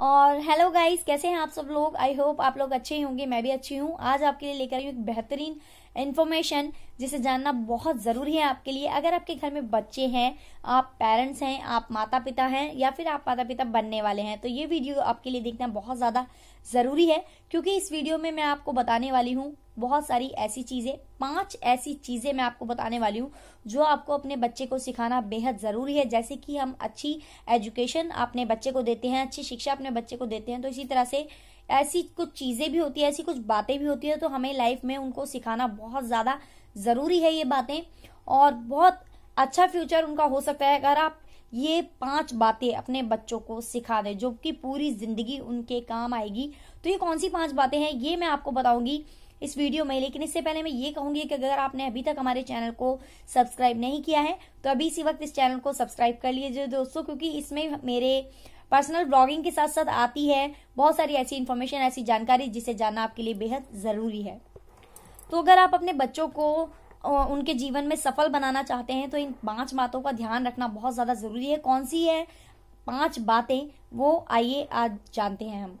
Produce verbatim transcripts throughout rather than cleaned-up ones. और hello guys, कैसे हैं आप सब लोग। आई होप आप लोग अच्छे ही होंगे, मैं भी अच्छी हूँ। आज आपके लिए लेकर आई हूँ एक बेहतरीन इन्फॉर्मेशन जिसे जानना बहुत ज़रूरी है आपके लिए। अगर आपके घर में बच्चे हैं, आप पेरेंट्स हैं, आप माता पिता हैं या फिर आप माता पिता बनने वाले हैं, तो ये वीडियो आपके लिए देखना बहुत ज़्यादा ज़रूरी है, क्योंकि इस वीडियो में मैं आपको बताने वाली हूँ बहुत सारी ऐसी चीज़ें, पांच ऐसी चीज़ें मैं आपको बताने वाली हूँ जो आपको अपने बच्चे को सिखाना बेहद ज़रूरी है। जैसे कि हम अच्छी एजुकेशन अपने बच्चे को देते हैं, अच्छी शिक्षा अपने बच्चे को देते हैं, तो इसी तरह से ऐसी कुछ चीज़ें भी होती है, ऐसी कुछ बातें भी होती है, तो हमें लाइफ में उनको सिखाना बहुत ज़्यादा ज़रूरी है ये बातें, और बहुत अच्छा फ्यूचर उनका हो सकता है अगर आप ये पांच बातें अपने बच्चों को सिखा दें जो कि पूरी ज़िंदगी उनके काम आएगी। तो ये कौन सी पाँच बातें हैं ये मैं आपको बताऊँगी इस वीडियो में। लेकिन इससे पहले मैं ये कहूंगी कि अगर आपने अभी तक हमारे चैनल को सब्सक्राइब नहीं किया है तो अभी इसी वक्त इस चैनल को सब्सक्राइब कर लीजिए दोस्तों, क्योंकि इसमें मेरे पर्सनल ब्लॉगिंग के साथ साथ आती है बहुत सारी ऐसी इन्फॉर्मेशन, ऐसी जानकारी जिसे जानना आपके लिए बेहद ज़रूरी है। तो अगर आप अपने बच्चों को उनके जीवन में सफल बनाना चाहते हैं तो इन पाँच बातों का ध्यान रखना बहुत ज़्यादा ज़रूरी है। कौन सी है पाँच बातें, वो आइए आज जानते हैं हम।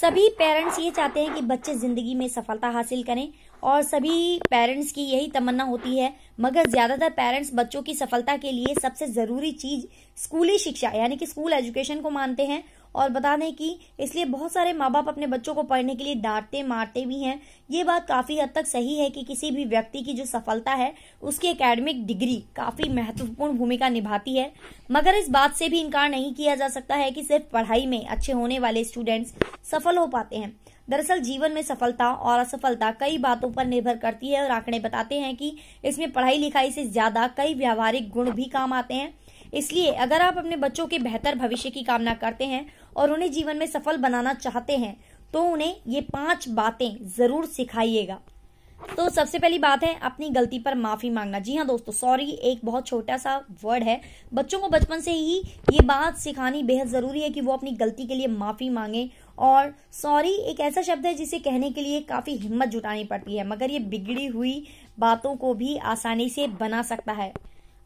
सभी पेरेंट्स ये चाहते हैं कि बच्चे ज़िंदगी में सफलता हासिल करें और सभी पेरेंट्स की यही तमन्ना होती है, मगर ज़्यादातर पेरेंट्स बच्चों की सफलता के लिए सबसे ज़रूरी चीज़ स्कूली शिक्षा यानी कि स्कूल एजुकेशन को मानते हैं। और बता दें कि इसलिए बहुत सारे माँ बाप अपने बच्चों को पढ़ने के लिए डांटते मारते भी हैं। ये बात काफ़ी हद तक सही है कि किसी भी व्यक्ति की जो सफलता है उसकी एकेडमिक डिग्री काफ़ी महत्वपूर्ण भूमिका निभाती है, मगर इस बात से भी इनकार नहीं किया जा सकता है कि सिर्फ पढ़ाई में अच्छे होने वाले स्टूडेंट्स सफल हो पाते हैं। दरअसल जीवन में सफलता और असफलता कई बातों पर निर्भर करती है, और आंकड़े बताते हैं कि इसमें पढ़ाई लिखाई से ज़्यादा कई व्यावहारिक गुण भी काम आते हैं। इसलिए अगर आप अपने बच्चों के बेहतर भविष्य की कामना करते हैं और उन्हें जीवन में सफल बनाना चाहते हैं तो उन्हें ये पांच बातें ज़रूर सिखाइएगा। तो सबसे पहली बात है अपनी गलती पर माफ़ी मांगना। जी हाँ दोस्तों, सॉरी एक बहुत छोटा सा वर्ड है। बच्चों को बचपन से ही ये बात सिखानी बेहद ज़रूरी है कि वो अपनी गलती के लिए माफ़ी मांगें, और सॉरी एक ऐसा शब्द है जिसे कहने के लिए काफ़ी हिम्मत जुटानी पड़ती है, मगर ये बिगड़ी हुई बातों को भी आसानी से बना सकता है।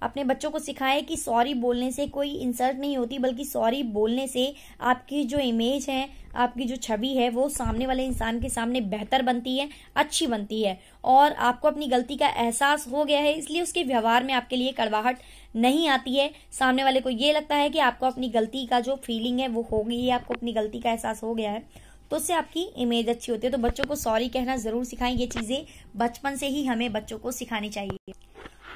अपने बच्चों को सिखाएं कि सॉरी बोलने से कोई इंसल्ट नहीं होती, बल्कि सॉरी बोलने से आपकी जो इमेज है, आपकी जो छवि है, वो सामने वाले इंसान के सामने बेहतर बनती है, अच्छी बनती है, और आपको अपनी गलती का एहसास हो गया है इसलिए उसके व्यवहार में आपके लिए कड़वाहट नहीं आती है। सामने वाले को ये लगता है कि आपको अपनी गलती का जो फीलिंग है वो हो गई है, आपको अपनी गलती का एहसास हो गया है, तो उससे आपकी इमेज अच्छी होती है। तो बच्चों को सॉरी कहना ज़रूर सिखाएं, ये चीज़ें बचपन से ही हमें बच्चों को सिखानी चाहिए।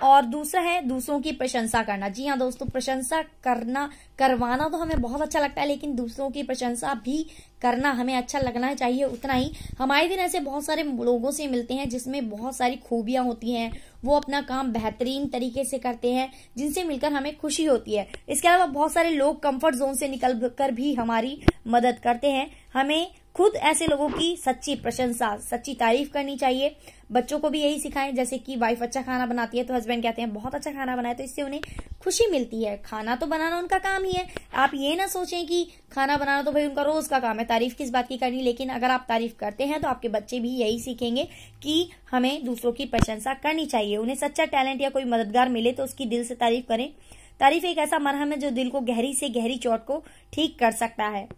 और दूसरा है दूसरों की प्रशंसा करना। जी हाँ दोस्तों, प्रशंसा करना करवाना तो हमें बहुत अच्छा लगता है, लेकिन दूसरों की प्रशंसा भी करना हमें अच्छा लगना चाहिए उतना ही। हमारे दिन ऐसे बहुत सारे लोगों से मिलते हैं जिसमें बहुत सारी खूबियाँ होती हैं, वो अपना काम बेहतरीन तरीके से करते हैं, जिनसे मिलकर हमें खुशी होती है। इसके अलावा बहुत सारे लोग कंफर्ट जोन से निकल कर भी हमारी मदद करते हैं। हमें खुद ऐसे लोगों की सच्ची प्रशंसा, सच्ची तारीफ करनी चाहिए। बच्चों को भी यही सिखाएं, जैसे कि वाइफ अच्छा खाना बनाती है तो हस्बैंड कहते हैं बहुत अच्छा खाना बनाए, तो इससे उन्हें खुशी मिलती है। खाना तो बनाना उनका काम ही है, आप ये ना सोचें कि खाना बनाना तो भाई उनका रोज का काम है, तारीफ किस बात की करनी। लेकिन अगर आप तारीफ करते हैं तो आपके बच्चे भी यही सीखेंगे कि हमें दूसरों की प्रशंसा करनी चाहिए। उन्हें सच्चा टैलेंट या कोई मददगार मिले तो उसकी दिल से तारीफ करें। तारीफ एक ऐसा मरहम है जो दिल को गहरी से गहरी चोट को ठीक कर सकता है।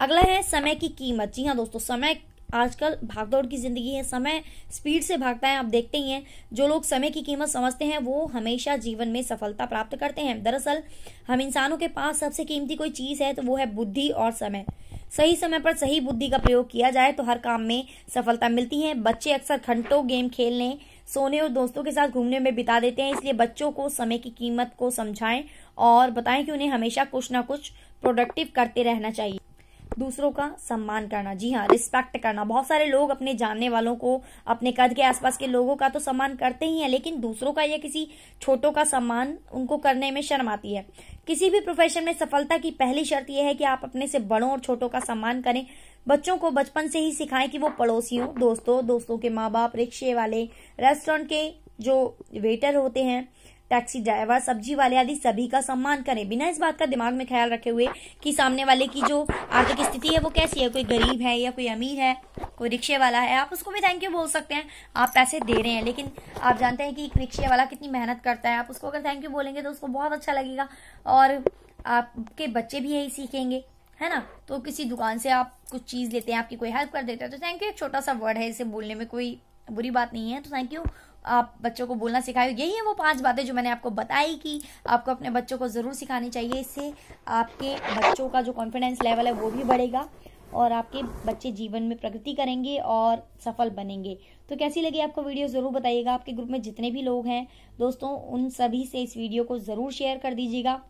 अगला है समय की कीमत। जी हाँ दोस्तों, समय आजकल भागदौड़ की ज़िंदगी है, समय स्पीड से भागता है, आप देखते ही हैं। जो लोग समय की कीमत समझते हैं वो हमेशा जीवन में सफलता प्राप्त करते हैं। दरअसल हम इंसानों के पास सबसे कीमती कोई चीज़ है तो वो है बुद्धि और समय। सही समय पर सही बुद्धि का प्रयोग किया जाए तो हर काम में सफलता मिलती है। बच्चे अक्सर घंटों गेम खेलने, सोने और दोस्तों के साथ घूमने में बिता देते हैं, इसलिए बच्चों को समय की कीमत को समझाएं और बताएं कि उन्हें हमेशा कुछ ना कुछ प्रोडक्टिव करते रहना चाहिए। दूसरों का सम्मान करना। जी हाँ, रिस्पेक्ट करना। बहुत सारे लोग अपने जानने वालों को, अपने कद के आसपास के लोगों का तो सम्मान करते ही हैं, लेकिन दूसरों का या किसी छोटों का सम्मान उनको करने में शर्म आती है। किसी भी प्रोफेशन में सफलता की पहली शर्त यह है कि आप अपने से बड़ों और छोटों का सम्मान करें। बच्चों को बचपन से ही सिखाएं कि वो पड़ोसियों, दोस्तों, दोस्तों के माँ बाप, रिक्शे वाले, रेस्टोरेंट के जो वेटर होते हैं, टैक्सी ड्राइवर, सब्जी वाले आदि सभी का सम्मान करें, बिना इस बात का दिमाग में ख्याल रखे हुए कि सामने वाले की जो आर्थिक स्थिति है वो कैसी है, कोई गरीब है या कोई अमीर है, कोई रिक्शे वाला है। आप उसको भी थैंक यू बोल सकते हैं, आप पैसे दे रहे हैं, लेकिन आप जानते हैं कि एक रिक्शे वाला कितनी मेहनत करता है, आप उसको अगर थैंक यू बोलेंगे तो उसको बहुत अच्छा लगेगा, और आपके बच्चे भी यही सीखेंगे, है ना। तो किसी दुकान से आप कुछ चीज लेते हैं, आपकी कोई हेल्प कर देता है तो थैंक यू एक छोटा सा वर्ड है, इसे बोलने में कोई बुरी बात नहीं है। तो थैंक यू आप बच्चों को बोलना सिखाए। यही है वो पांच बातें जो मैंने आपको बताई कि आपको अपने बच्चों को जरूर सिखानी चाहिए। इससे आपके बच्चों का जो कॉन्फिडेंस लेवल है वो भी बढ़ेगा और आपके बच्चे जीवन में प्रगति करेंगे और सफल बनेंगे। तो कैसी लगी आपको वीडियो ज़रूर बताइएगा। आपके ग्रुप में जितने भी लोग हैं दोस्तों, उन सभी से इस वीडियो को ज़रूर शेयर कर दीजिएगा,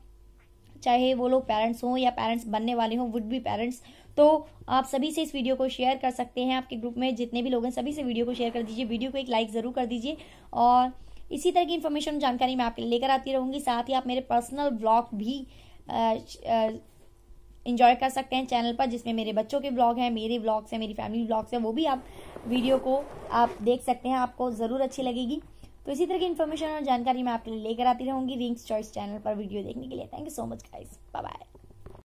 चाहे वो लोग पेरेंट्स हों या पेरेंट्स बनने वाले हों, वुड बी पेरेंट्स। तो आप सभी से इस वीडियो को शेयर कर सकते हैं। आपके ग्रुप में जितने भी लोग हैं सभी से वीडियो को शेयर कर दीजिए, वीडियो को एक लाइक ज़रूर कर दीजिए। और इसी तरह की इन्फॉर्मेशन जानकारी मैं आपके लिए लेकर आती रहूँगी। साथ ही आप मेरे पर्सनल ब्लॉग भी इंजॉय कर सकते हैं चैनल पर, जिसमें मेरे बच्चों के ब्लॉग हैं, मेरे ब्लॉग्स हैं, मेरी फैमिली ब्लॉग्स हैं, वो भी आप वीडियो को आप देख सकते हैं, आपको ज़रूर अच्छी लगेगी। तो इसी तरह की इन्फॉर्मेशन और जानकारी मैं आपके लिए लेकर आती रहूँगी रिंक्स चॉइस चैनल पर। वीडियो देखने के लिए thank you so much guys, bye bye.